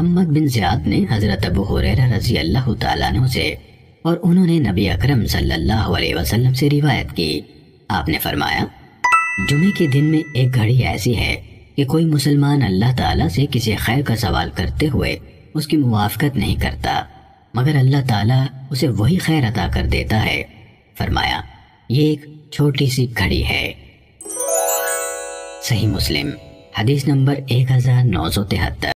अम्मा बिन ज़ियाद ने हज़रत अबू हुरैरा रज़ी अल्लाह तआला अन्हु से और उन्होंने नबी अक्रम सल्लल्लाहु अलैहि वसल्लम से रिवायत की। आपने फरमाया, जुमे के दिन में एक घड़ी ऐसी है कि कोई मुसलमान अल्लाह ताला से किसी खैर का सवाल करते हुए उसकी मुवाफ़क़त नहीं करता, मगर अल्लाह ताला उसे वही खैर अता कर देता है। फरमाया, ये एक छोटी सी घड़ी है। सही मुस्लिम हदीस नंबर 1973।